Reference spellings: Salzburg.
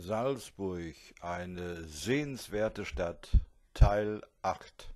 Salzburg, eine sehenswerte Stadt, Teil 8.